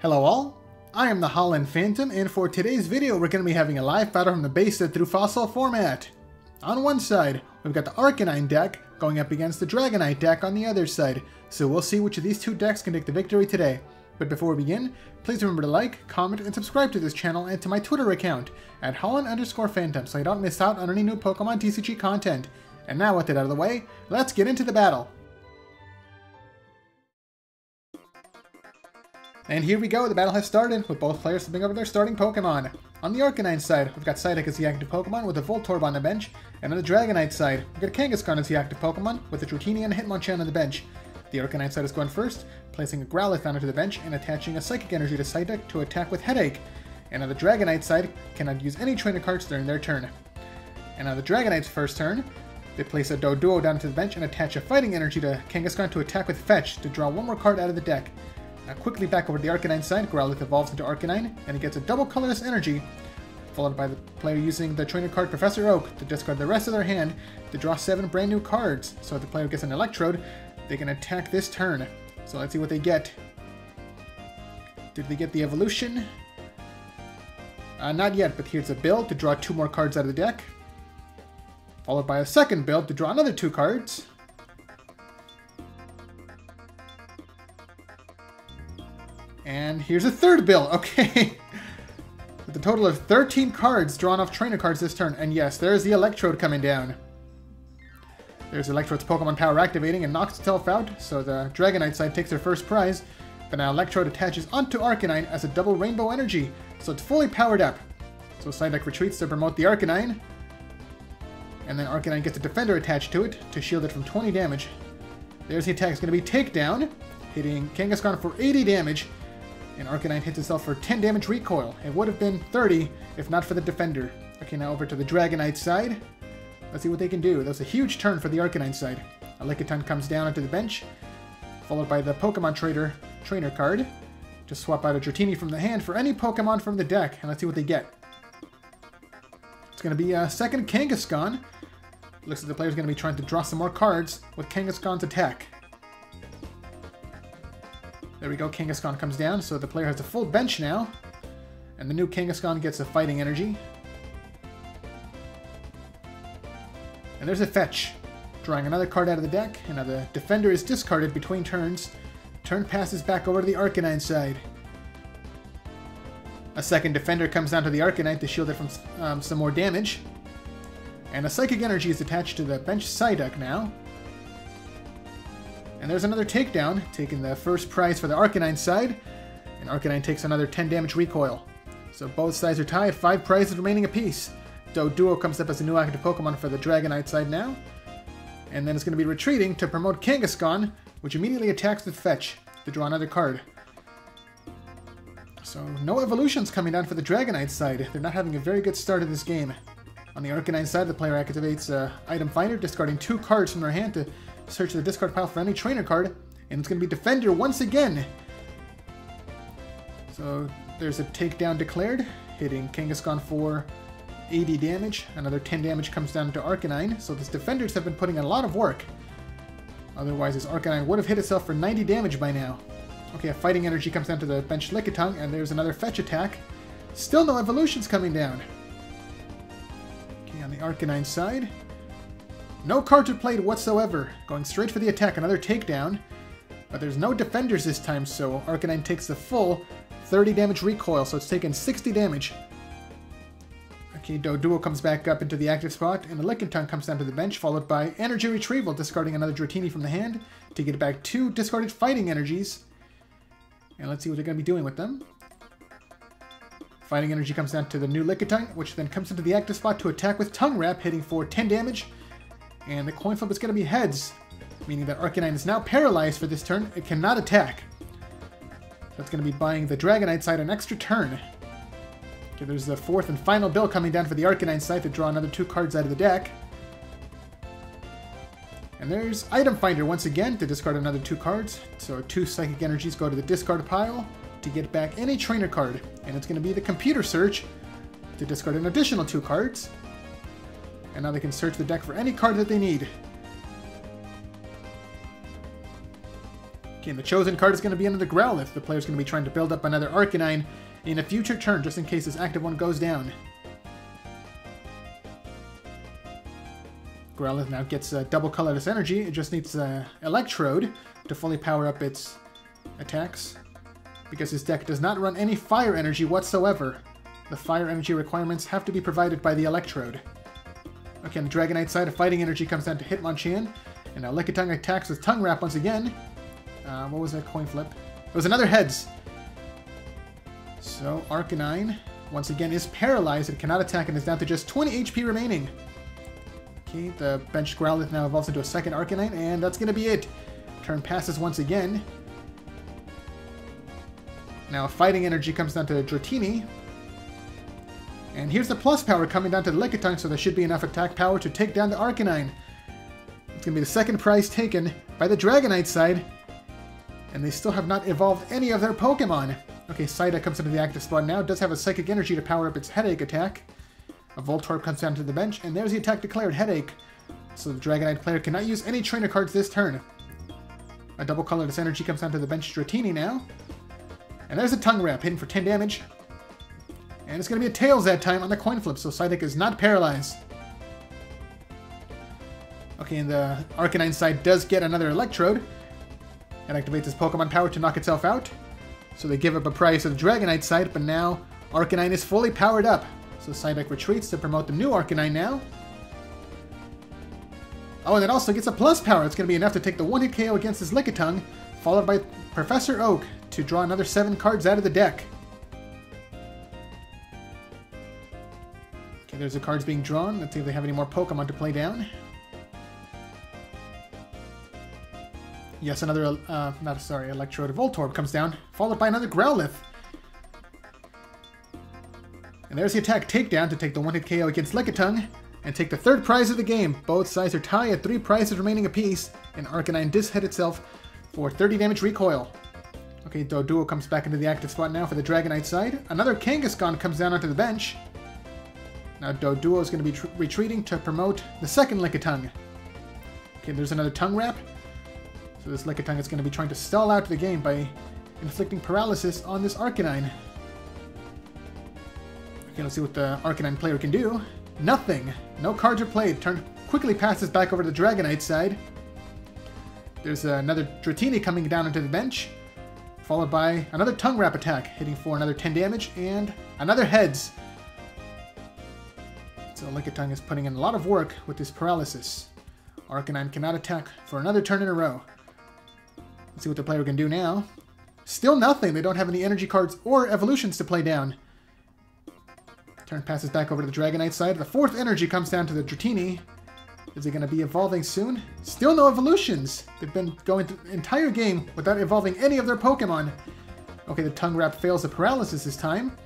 Hello all, I am the Holon Phantom, and for today's video we're going to be having a live battle from the base set through fossil format. On one side, we've got the Arcanine deck going up against the Dragonite deck on the other side, so we'll see which of these two decks can take the victory today. But before we begin, please remember to like, comment, and subscribe to this channel and to my Twitter account at Holon_Phantom so you don't miss out on any new Pokemon TCG content. And now with that out of the way, let's get into the battle! And here we go, the battle has started, with both players flipping over their starting Pokemon. On the Arcanine side, we've got Psyduck as the active Pokemon with a Voltorb on the bench, and on the Dragonite side, we've got Kangaskhan as the active Pokemon with a Dratini and a Hitmonchan on the bench. The Arcanine side is going first, placing a Growlithe onto the bench and attaching a Psychic Energy to Psyduck to attack with Headache. And on the Dragonite side, cannot use any trainer cards during their turn. And on the Dragonite's first turn, they place a Doduo down to the bench and attach a Fighting Energy to Kangaskhan to attack with Fetch to draw one more card out of the deck. Now quickly back over to the Arcanine side, Growlithe evolves into Arcanine, and it gets a Double Colorless Energy, followed by the player using the trainer card Professor Oak to discard the rest of their hand to draw 7 brand new cards. So if the player gets an Electrode, they can attack this turn. So let's see what they get. Did they get the evolution? Not yet, but here's a build to draw 2 more cards out of the deck, followed by a second build to draw another 2 cards. And here's a third build, okay. With a total of 13 cards drawn off trainer cards this turn. And yes, there's the Electrode coming down. There's Electrode's Pokemon power activating and knocks itself out, so the Dragonite side takes their first prize. But now Electrode attaches onto Arcanine as a double Rainbow Energy, so it's fully powered up. So Psyduck retreats to promote the Arcanine. And then Arcanine gets a Defender attached to it to shield it from 20 damage. There's the attack, it's going to be Takedown, hitting Kangaskhan for 80 damage. And Arcanine hits itself for 10 damage recoil. It would have been 30 if not for the Defender. Okay, now over to the Dragonite side. Let's see what they can do. That's a huge turn for the Arcanine side. A Lickitung comes down onto the bench, followed by the Pokemon Trader trainer card. Just swap out a Dratini from the hand for any Pokemon from the deck, and let's see what they get. It's going to be a second Kangaskhan. Looks like the player's going to be trying to draw some more cards with Kangaskhan's attack. There we go, Kangaskhan comes down, so the player has a full bench now. And the new Kangaskhan gets a Fighting Energy. And there's a Fetch, drawing another card out of the deck, and now the Defender is discarded between turns. Turn passes back over to the Arcanine side. A second Defender comes down to the Arcanine to shield it from some more damage. And a Psychic Energy is attached to the bench Psyduck now. And there's another Takedown, taking the first prize for the Arcanine side. And Arcanine takes another 10 damage recoil. So both sides are tied, 5 prizes remaining apiece. Doduo comes up as a new active Pokemon for the Dragonite side now. And then it's going to be retreating to promote Kangaskhan, which immediately attacks with Fetch to draw another card. So no evolutions coming down for the Dragonite side. They're not having a very good start in this game. On the Arcanine side, the player activates Item Finder, discarding 2 cards from their hand to search the discard pile for any trainer card, and it's going to be Defender once again. So there's a Takedown declared, hitting Kangaskhan for 80 damage. Another 10 damage comes down to Arcanine, so these Defenders have been putting in a lot of work. Otherwise, this Arcanine would have hit itself for 90 damage by now. Okay, a Fighting Energy comes down to the bench Lickitung, and there's another Fetch attack. Still no evolutions coming down. Okay, on the Arcanine side, no cards are played whatsoever, going straight for the attack, another Takedown, but there's no Defenders this time, so Arcanine takes the full 30 damage recoil, so it's taken 60 damage. Okay, Doduo comes back up into the active spot, and the Lickitung comes down to the bench, followed by Energy Retrieval, discarding another Dratini from the hand to get back 2 discarded Fighting Energies, and let's see what they're going to be doing with them. Fighting Energy comes down to the new Lickitung, which then comes into the active spot to attack with Tongue Wrap, hitting for 10 damage. And the coin flip is going to be heads, meaning that Arcanine is now paralyzed for this turn. It cannot attack. That's going to be buying the Dragonite side an extra turn. Okay, there's the fourth and final bill coming down for the Arcanine side to draw another 2 cards out of the deck. And there's Item Finder once again to discard another 2 cards. So 2 Psychic Energies go to the discard pile to get back any trainer card. And it's going to be the Computer Search to discard an additional 2 cards. And now they can search the deck for any card that they need. and the chosen card is going to be another Growlithe. The player's going to be trying to build up another Arcanine in a future turn, just in case this active one goes down. Growlithe now gets double colorless energy. It just needs Electrode to fully power up its attacks, because his deck does not run any fire energy whatsoever. The fire energy requirements have to be provided by the Electrode. Okay, on the Dragonite side, a fighting energy comes down to Hitmonchan, and now Lickitung attacks with Tongue Wrap once again. What was that coin flip? It was another heads! So, Arcanine, once again, is paralyzed. It cannot attack and is down to just 20 HP remaining. Okay, the bench Growlithe now evolves into a second Arcanine, and that's going to be it. Turn passes once again. Now, fighting energy comes down to Dratini. And here's the plus power coming down to the Lickitung, so there should be enough attack power to take down the Arcanine. It's going to be the second prize taken by the Dragonite side. And they still have not evolved any of their Pokemon. Okay, Psyduck comes into the active spot now. It does have a Psychic Energy to power up its Headache attack. A Voltorb comes down to the bench, and there's the attack declared, Headache. So the Dragonite player cannot use any trainer cards this turn. A double colorless energy comes down to the bench, Dratini now. And there's a Tongue Wrap, hidden for 10 damage. And it's going to be a Tails that time on the coin flip, so Psyduck is not paralyzed. Okay, and the Arcanine side does get another Electrode. It activates its Pokemon power to knock itself out. So they give up a prize to the Dragonite side, but now Arcanine is fully powered up. So Psyduck retreats to promote the new Arcanine now. Oh, and it also gets a plus power. It's going to be enough to take the one-hit KO against his Lickitung, followed by Professor Oak to draw another 7 cards out of the deck. Okay, there's the cards being drawn. Let's see if they have any more Pokemon to play down. Yes, another, Electrode Voltorb comes down, followed by another Growlithe. And there's the attack takedown to take the one-hit KO against Lickitung and take the third prize of the game. Both sides are tied at 3 prizes remaining apiece, and Arcanine dis hit itself for 30 damage recoil. Okay, Doduo comes back into the active spot now for the Dragonite side. Another Kangaskhan comes down onto the bench. Now Doduo is going to be retreating to promote the second Lickitung. Okay, there's another Tongue Wrap. So this Lickitung is going to be trying to stall out the game by inflicting paralysis on this Arcanine. Okay, let's see what the Arcanine player can do. Nothing. No cards are played. Turn quickly passes back over to the Dragonite side. There's another Dratini coming down onto the bench, followed by another Tongue Wrap attack, hitting for another 10 damage, and another heads. So Lickitung is putting in a lot of work with this paralysis. Arcanine cannot attack for another turn in a row. Let's see what the player can do now. Still nothing. They don't have any energy cards or evolutions to play down. Turn passes back over to the Dragonite side. The fourth energy comes down to the Dratini. Is it going to be evolving soon? Still no evolutions. They've been going the entire game without evolving any of their Pokemon. Okay, the Tongue Wrap fails the paralysis this time.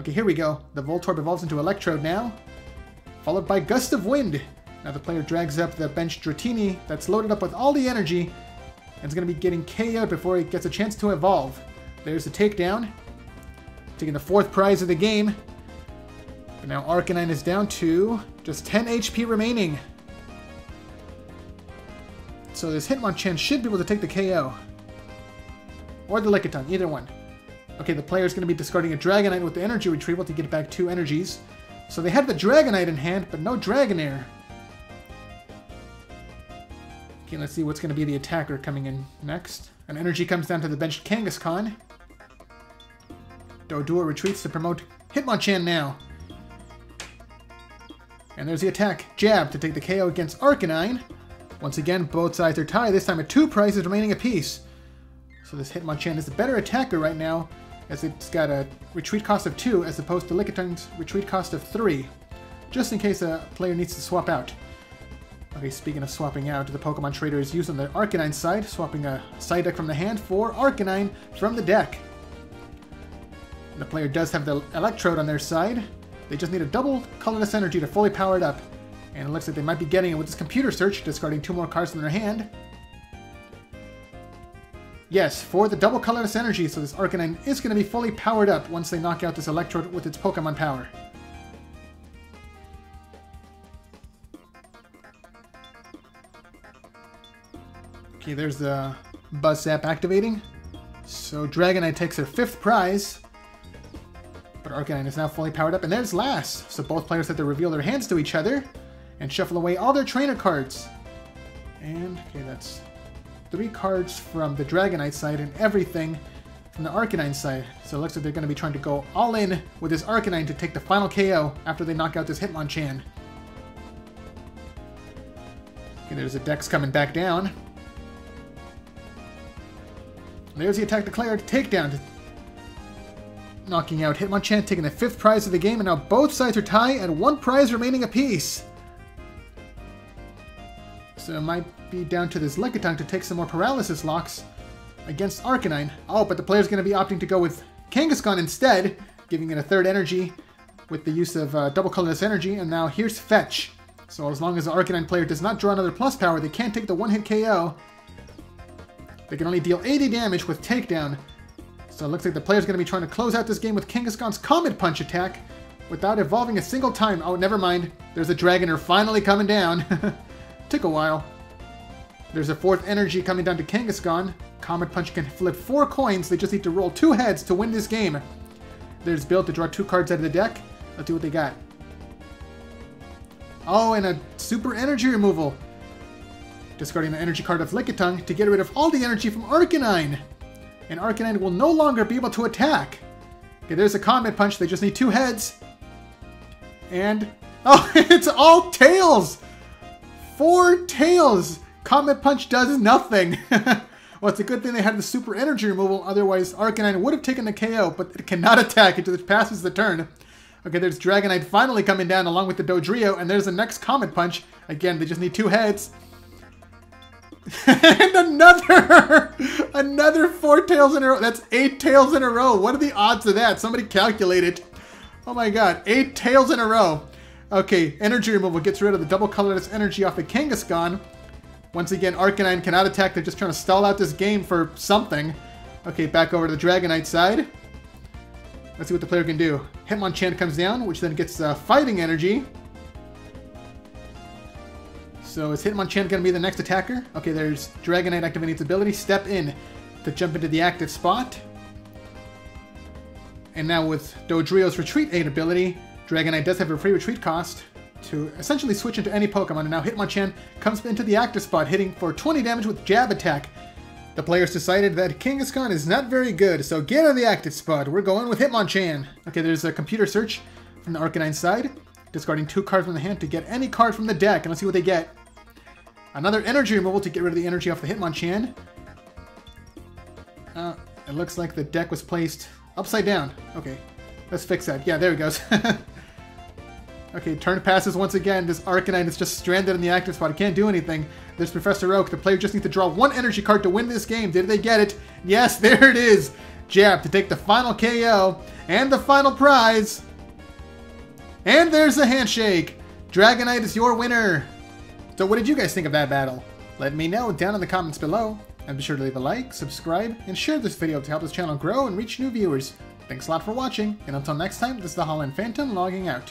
Okay, here we go. The Voltorb evolves into Electrode now, followed by Gust of Wind. Now the player drags up the bench Dratini that's loaded up with all the energy, and it's going to be getting KO'd before it gets a chance to evolve. There's the takedown, taking the fourth prize of the game. But now Arcanine is down to just 10 HP remaining. So this Hitmonchan should be able to take the KO. Or the Lickitung, either one. Okay, the player is going to be discarding a Dragonite with the Energy Retrieval to get back 2 energies. So they had the Dragonite in hand, but no Dragonair. Okay, let's see what's going to be the attacker coming in next. An energy comes down to the bench Kangaskhan. Doduo retreats to promote Hitmonchan now. And there's the attack, Jab, to take the KO against Arcanine. Once again, both sides are tied, this time at 2 prizes remaining apiece. So this Hitmonchan is the better attacker right now, as it's got a retreat cost of 2 as opposed to Lickitung's retreat cost of 3. Just in case a player needs to swap out. Okay, speaking of swapping out, the Pokemon Trader is used on the Arcanine side, swapping a Psyduck from the hand for Arcanine from the deck. And the player does have the Electrode on their side. They just need a double colorless energy to fully power it up. And it looks like they might be getting it with this Computer Search, discarding 2 more cards from their hand. Yes, for the double colorless energy, so this Arcanine is going to be fully powered up once they knock out this Electrode with its Pokemon power. Okay, there's the Buzz Zap activating. So Dragonite takes her fifth prize. But Arcanine is now fully powered up, and there's last. So both players have to reveal their hands to each other and shuffle away all their trainer cards. And, okay, that's 3 cards from the Dragonite side and everything from the Arcanine side. So it looks like they're going to be trying to go all in with this Arcanine to take the final KO after they knock out this Hitmonchan. Okay, there's the Dex coming back down. There's the attack declared, takedown. Knocking out Hitmonchan, taking the 5th prize of the game, and now both sides are tied and 1 prize remaining apiece. So it might be down to this Lickitung to take some more paralysis locks against Arcanine. Oh, but the player's going to be opting to go with Kangaskhan instead, giving it a 3rd energy with the use of Double Colorless Energy, and now here's Fetch. So as long as the Arcanine player does not draw another plus power, they can't take the 1-hit KO. They can only deal 80 damage with takedown. So it looks like the player's going to be trying to close out this game with Kangaskhan's Comet Punch attack without evolving a single time. Oh, never mind. There's a Dragonair finally coming down. Took a while. There's a 4th energy coming down to Kangaskhan. Comet Punch can flip 4 coins. They just need to roll 2 heads to win this game. There's Build to draw 2 cards out of the deck. Let's see what they got. Oh, and a Super Energy Removal. Discarding the energy card of Lickitung to get rid of all the energy from Arcanine. And Arcanine will no longer be able to attack. Okay, there's a Comet Punch. They just need 2 heads. And, oh, it's all tails! 4 tails! Comet Punch does nothing. Well, it's a good thing they had the Super Energy Removal. Otherwise, Arcanine would have taken the KO, but it cannot attack until it passes the turn. Okay, there's Dragonite finally coming down along with the Doduo, and there's the next Comet Punch. Again, they just need 2 heads. And another 4 tails in a row. That's 8 tails in a row. What are the odds of that? Somebody calculate it. Oh my god, 8 tails in a row. Okay, energy removal gets rid of the double colorless energy off the Kangaskhan. Once again, Arcanine cannot attack. They're just trying to stall out this game for something. Okay, back over to the Dragonite side. Let's see what the player can do. Hitmonchan comes down, which then gets fighting energy. So is Hitmonchan going to be the next attacker? Okay, there's Dragonite activating its ability, Step In, to jump into the active spot. And now with Doduo's Retreat Aid ability, Dragonite does have a free retreat cost to essentially switch into any Pokemon. And now Hitmonchan comes into the active spot, hitting for 20 damage with Jab attack. The players decided that Kangaskhan is not very good, so get out of the active spot. We're going with Hitmonchan. Okay, there's a computer search from the Arcanine side, discarding 2 cards from the hand to get any card from the deck, and let's see what they get. Another energy removal to get rid of the energy off the Hitmonchan. It looks like the deck was placed upside down. Okay, let's fix that. Yeah, there it goes. Okay, turn passes once again. This Arcanine is just stranded in the active spot. It can't do anything. There's Professor Oak. The player just needs to draw 1 energy card to win this game. Did they get it? Yes, there it is. Jab to take the final KO and the final prize. And there's the handshake. Dragonite is your winner. So what did you guys think of that battle? Let me know down in the comments below, and be sure to leave a like, subscribe, and share this video to help this channel grow and reach new viewers. Thanks a lot for watching, and until next time, this is the Holon Phantom logging out.